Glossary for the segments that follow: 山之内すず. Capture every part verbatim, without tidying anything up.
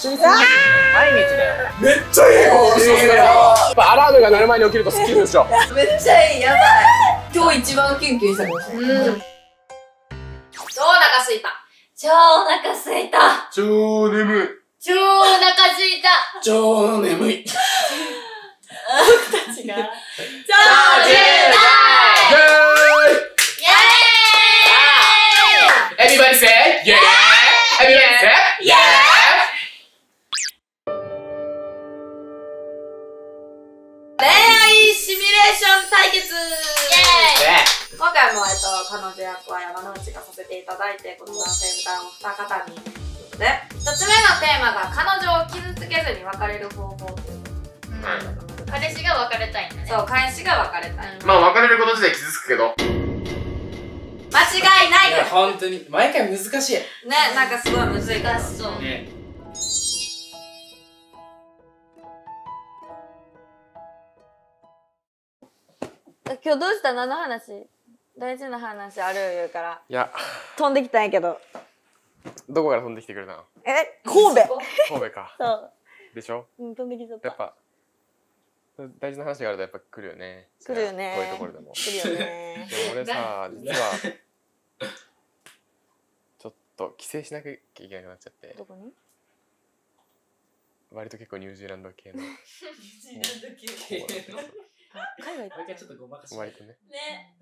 緒にする。毎日だよ。めっちゃいいゴールしてる。やっぱアラームが鳴る前に起きるとスッキリでしょ。めっちゃいい、やばい。今日一番キュンキュンしたかもしれない。うん。超お腹すいた。超お腹すいた。超眠い。超お腹すいた。超眠い。僕たちが。超じゅうだい。Everybody say yeah! Everybody say yeah! 恋愛シミュレーション対決！今回も、えっと、彼女役は山之内がさせていただいて、この男性部隊のお二方にということで、ひとつめのテーマが彼女を傷つけずに別れる方法ということで、うん、彼氏が別れたいんだね。そう、彼氏が別れたい。まあ別れること自体傷つくけど。間違いないよ。本当に毎回難しいね。なんかすごい難しそうね。今日どうした？何の話？大事な話ある言うから。いや飛んできたんやけど。どこから飛んできてくれたの？え、神戸。神戸か。そうでしょ。うん、飛んできちゃった。やっぱ大事な話があるとやっぱ来るよね。来るよね。こういうところでも。来るよね。俺さ、実はちょっと帰省しなきゃいけなくなっちゃって。どこに？割と結構ニュージーランド系の。ニュージーランド系の。海外。毎回ちょっとごまかし。割とね。ね。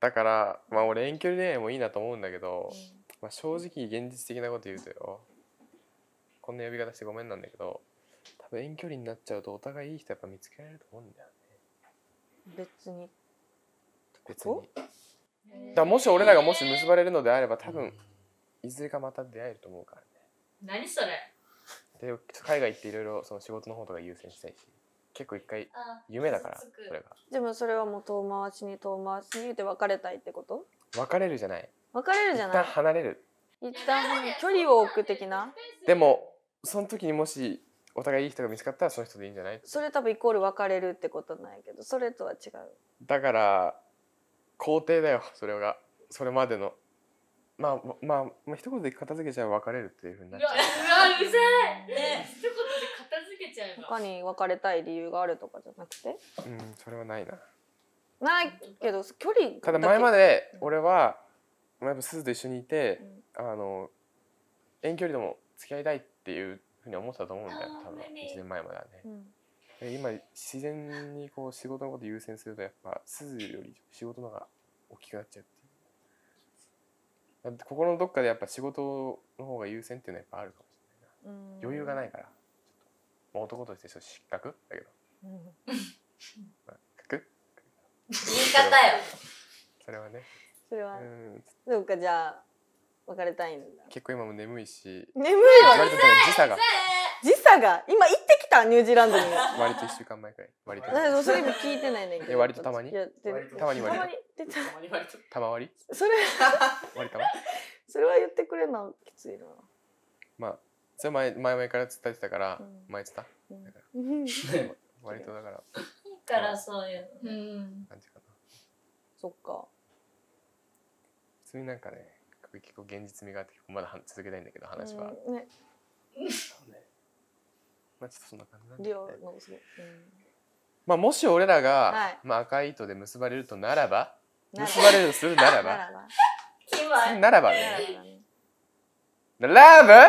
だからまあ俺遠距離恋愛もいいなと思うんだけど、まあ正直現実的なこと言うとよ、こんな呼び方してごめんなんだけど。遠距離になっちゃうとお互いいい人やっぱ見つけられると思うんだよね。別に別にだからもし俺らがもし結ばれるのであれば多分いずれかまた出会えると思うからね。何それで海外行っていろいろその仕事の方とか優先したいし、結構一回夢だから。それがでもそれはもう遠回しに遠回しに言うて別れたいってこと？別れるじゃない、別れるじゃない、一旦離れる、一旦距離を置く的な。でもその時にもしお互いいい人が見つかったらその人でいいんじゃない？それ多分イコール別れるってことなんやけど、それとは違う。だから肯定だよ、それが。それまでのまあまあ、まあ、一言で片付けちゃえば別れるっていうふうになっちゃう。うわうざい、ね、一言で片付けちゃえば。他に別れたい理由があるとかじゃなくて？うん、それはないな。ないけど距離だけ。ただ前まで俺は、うん、やっぱすずと一緒にいて、うん、あの遠距離でも付き合いたいっていうふうに思ってたと思うんだよ、多分いちねんまえまではね。うん、今自然にこう仕事のこと優先するとやっぱすずより仕事の方が大きくなっちゃうっていう。心のどっかでやっぱ仕事の方が優先っていうのはやっぱあるかもしれないな。余裕がないからちょっと、まあ、男としてちょっと失格だけど。言い方よ。それはね。それは。うん、そうか、じゃあ。別れたいんだ。結構今も眠いし。眠いわ。割と時差が。時差が。今行ってきたニュージーランドに。割と一週間前くらい。割と。なんでそれ今聞いてないねんけど。え、割とたまに。たまに割と。たまに割と。たま割り。それ。割りたま。それは言ってくれなきついな。まあそれ前前々から伝えてたから前伝えた。割とだから。いいからそういう。うん。感じかな。そっか。普通になんかね。結構現実味があってまだ続けたいんだけど話は。ね。まあちょっとそんな感じなんで。まあもし俺らがまあ赤い糸で結ばれるとならば、結ばれるとするならば、ならばね。ならば。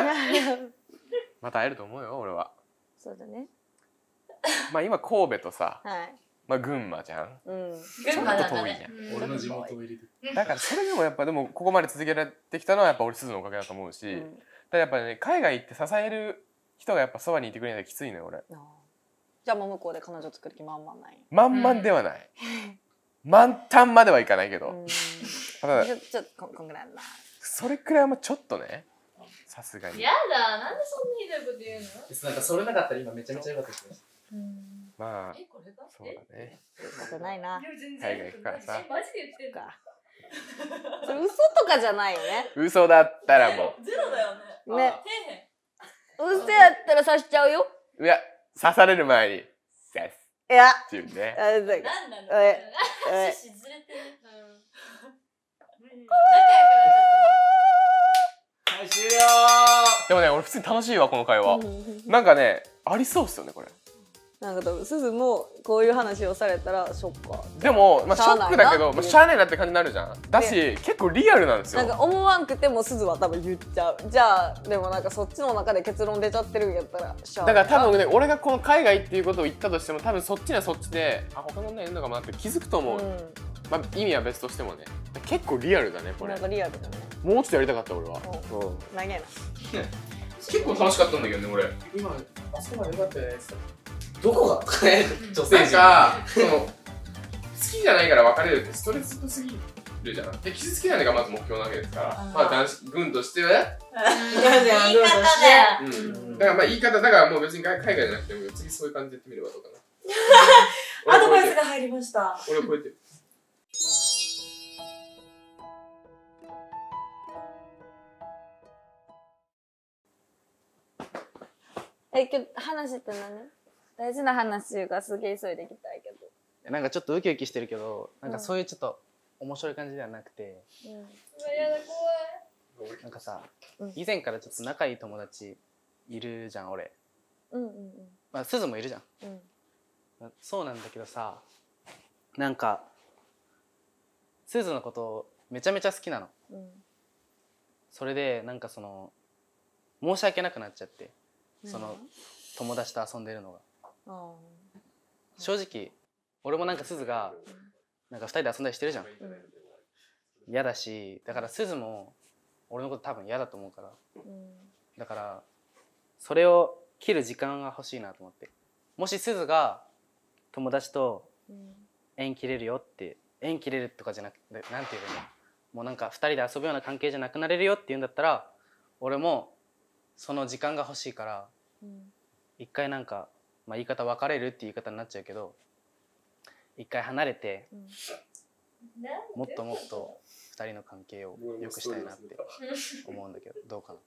また会えると思うよ俺は。そうだね。まあ今神戸とさ。まあ群馬じゃん。ちょっと遠いじゃん。俺の地元入れて。だからそれでもやっぱでもここまで続けられてきたのはやっぱ俺すずのおかげだと思うし、うん、だやっぱね海外行って支える人がやっぱそばにいてくれないときついのよ俺。じゃあもう向こうで彼女作る気満々ない？満々ではない、うん、満タンまではいかないけど、うん、ただちょっとこんぐらいな、それくらいはもうちょっとねさすがに。やだ、なんでそんなひどいこと言うの？なんかそれなかったら今めちゃめちゃ良かったですね。うん、まあそうだね。良くないな。海外行くからさ。マジで言ってるか。それ嘘とかじゃないよね。嘘だったらもうゼロだよね。ね。嘘やったら刺しちゃうよ。いや、刺される前に刺す。いや。っていうね。なんなんだ。え。しずれてる。仲良くなっちゃった。はい、終了。でもね、俺普通に楽しいわ、この会話。なんかね、ありそうっすよね、これ。なんかすずもこういう話をされたらショッカーでも、まあ、ショックだけどしゃあないなって感じになるじゃん。だし結構リアルなんですよ。なんか思わんくてもすずは多分言っちゃう。じゃあでもなんかそっちの中で結論出ちゃってるんやったらしゃあないな。だから多分ね、俺がこの海外っていうことを言ったとしても多分そっちにはそっちで、あ、他の女いるのかもなって気づくと思う、うん。まあ、意味は別としてもね、結構リアルだねこれ。なんかリアルだね。もうちょっとやりたかった俺は。長いな。結構楽しかったんだけどね俺。今あそこまで良かったよね。どこが女性が好きじゃないから別れるってストレスすぎるじゃん。で、傷つけないのがまず目標なわけですから、まあ男子軍としてはね。だからまあ言い方だからもう別に海外じゃなくても次そういう感じでやってみればどうかな。アドバイスが入りました。俺を超えてる。え、今日話って何？大事な話がすげえ急いできたいけど、なんかちょっとウキウキしてるけど、なんかそういうちょっと面白い感じではなくて、うん、うわやだ怖い。なんかさ、うん、以前からちょっと仲いい友達いるじゃん俺。うんうんうん。まあすずもいるじゃん、うん、そうなんだけどさ、なんかすずのことめちゃめちゃ好きなの、うん、それでなんかその申し訳なくなっちゃって、うん、その友達と遊んでるのが。正直俺もなんかすずがなんかふたりで遊んだりしてるじゃん、嫌、うん、だし、だからすずも俺のこと多分嫌だと思うから、うん、だからそれを切る時間が欲しいなと思って、もしすずが友達と縁切れるよって、縁切れるとかじゃなくて、なんていうの、もうなんかふたりで遊ぶような関係じゃなくなれるよって言うんだったら俺もその時間が欲しいから、うん、一回なんか。まあ言い方別れるって言い方になっちゃうけど、一回離れて、うん、もっともっとふたりの関係を良くしたいなって思うんだけど、どうかな。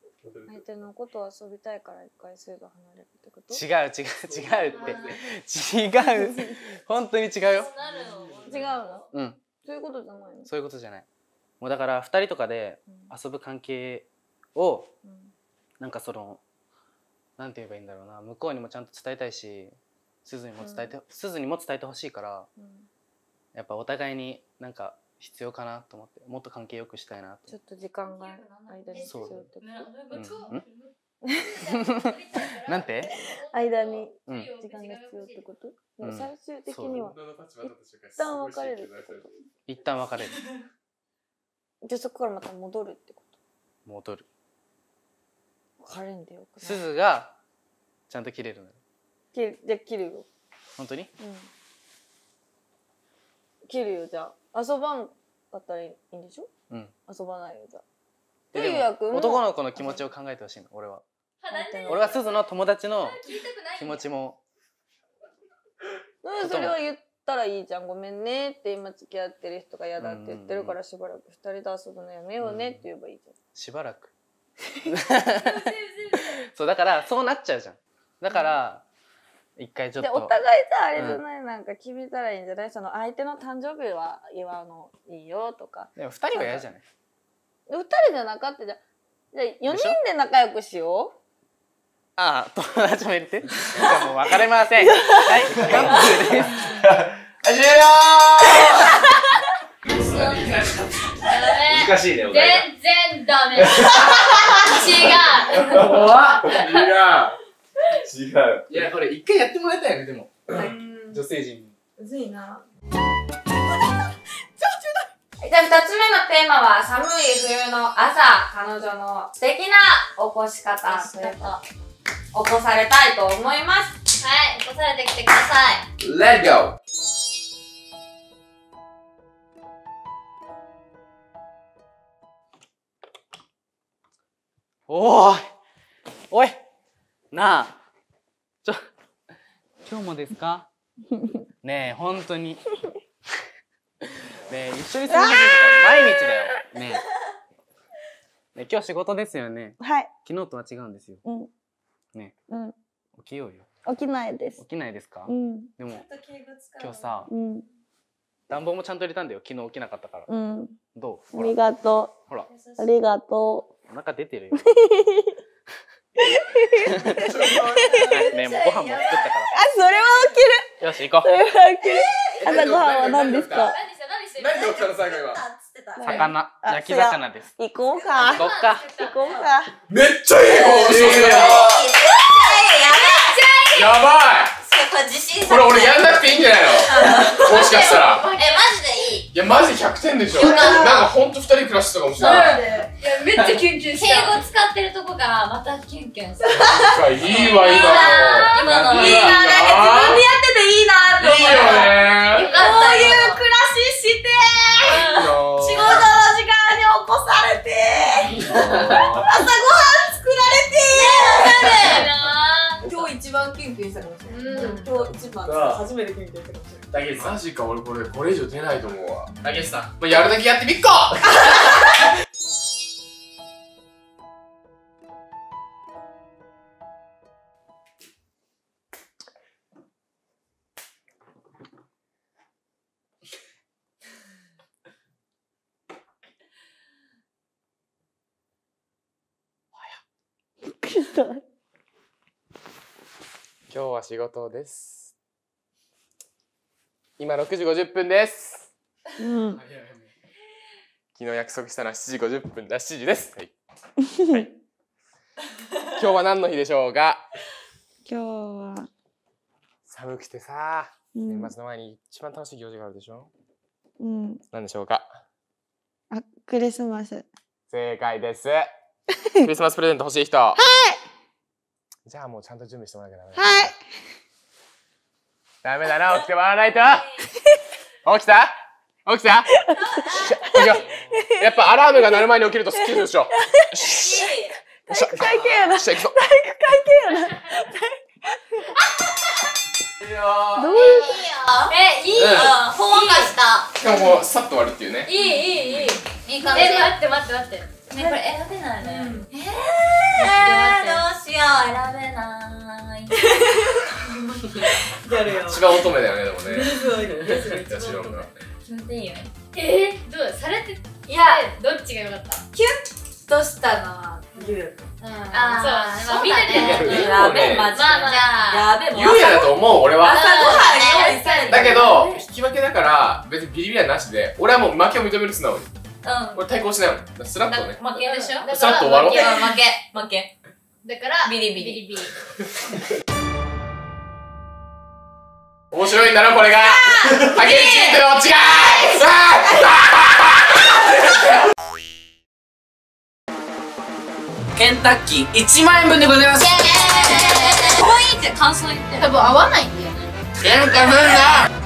相手のことを遊びたいから一回すぐ離れるってこと？違う違う違うって違う本当に違うよ。違うの？うん、そういうことじゃないの？そういうことじゃない。もうだからふたりとかで遊ぶ関係を、うん、なんかそのなんて言えばいいんだろうな、向こうにもちゃんと伝えたいし、すずにも伝えて、うん、すずにも伝えてほしいから、うん、やっぱお互いになんか必要かなと思って、もっと関係良くしたいなと。ちょっと時間が間に必要ってこと。なんて？間に時間が必要ってこと？うん、もう最終的には一旦別れるってこと。一旦別れる。じゃあそこからまた戻るってこと？戻る。すずがちゃんと切れるのよ。じゃあ切るよ。本当に？うん。切るよ。じゃあ遊ばんかったらいいんでしょ？うん。遊ばないよじゃあ。男の子の気持ちを考えてほしいの。俺は。俺はすずの友達の気持ちも。うん、それは言ったらいいじゃん。ごめんねって今付き合ってる人が嫌だって言ってるからしばらく二人で遊ぶのやめようねって言えばいいじゃん。しばらく。そうだからそうなっちゃうじゃん。だから一回ちょっとお互いさ、あれじゃない、なんか決めたらいいんじゃない、その相手の誕生日は祝うのいいよとか。でもふたりは嫌じゃない。ふたりじゃなかったじゃん。じゃあよにんで仲良くしよう。ああ、友達も入れて。もう別れません。はい、完封です。終了。難しいね。全然ダメ。違う。怖っ。違う。違う。いやこれ一回やってもらいたいねでも。女性陣に。うずいな。じゃあ二つ目のテーマは寒い冬の朝、彼女の素敵な起こし方というと、起こされたいと思います。はい、起こされてきてください。Let go。おーい、おい、なあ、ちょ、今日もですか？ねえ、ほんとに。ねえ、一緒に住んでるから毎日だよ。ねえ、ね、今日仕事ですよね。はい。昨日とは違うんですよ。うん。ねえ、うん、起きようよ。起きないです。起きないですか？うん。でも、今日さ、うん、暖房もちゃんと入れたんだよ。昨日起きなかったから。うん。どう？ありがとう。ほら。ありがとう。お腹出てるよ。ね、もうご飯も作ったから。あ、それは起きる。よし、行こう。朝ご飯は何ですか。何で起きたの、最後は。魚、焼き魚です。行こうか。行こうか。行こうか。めっちゃいい。やばい。これ俺やんなくていいんじゃないの。もしかしたら。え、マジでいい。いや、マジひゃくてんでしょ。なんか本当二人暮らしとかもしれない。めっちゃキュンキュンして敬語使ってるとこがまたキュンキュンする。いいわ、今の。いいな、なんか自分でやってていいなって思う。いいよね。こういう暮らしして、仕事の時間に起こされて、朝ご飯作られて、今日一番キュンキュンしたかもしれない。今日一番初めてキュンキュンしたかもしれない。マジか、俺これこれ以上出ないと思うわ。たけしさん、やるだけやってみっこ。今日は仕事です。今ろくじごじゅっぷんです。うん、昨日約束したのはしちじごじゅっぷんだ、しちじです。はい。はい、今日は何の日でしょうか。今日は寒くてさ、うん、年末の前に一番楽しい行事があるでしょ。うん。何でしょうか。あ、クリスマス。正解です。クリスマスプレゼント欲しい人。はい。じゃあもうちゃんと準備してもらわなきゃダメだ。はい。ダメだな、起きて笑わないと。起きた？起きた？やっぱアラームが鳴る前に起きるとスッキリでしょ。体育会系やな。体育会系やな。いいよ。どういうえ、いいよ。ほんわかした。しかもさっと終わるっていうね。いいいいいい。いい感じ。え、待って待って待って。ね、これ選べないね。ええ、どうしよう、選べない。一番乙女だよね、でもね。気持ちいいよね。ええ、どう、されて、いや、どっちが良かった。キュッとしたのは、ゆう。ああ、そう、見てて。やべえ、まじ。やべえ、ゆうやだと思う、俺は。だけど、引き分けだから、別にビリビリはなしで、俺はもう負けを認める素直に。うん、俺対抗しないもん。スラッとね。負けでしょ。スラッと終わろう。負け、負け。だから、ビリビリ。ビリビリ。面白いんだな、これが。竹内ってのは違う。ケンタッキーいちまんえんぶんでございます。可愛いって感想言って。多分合わないんだよね。ケンタッキー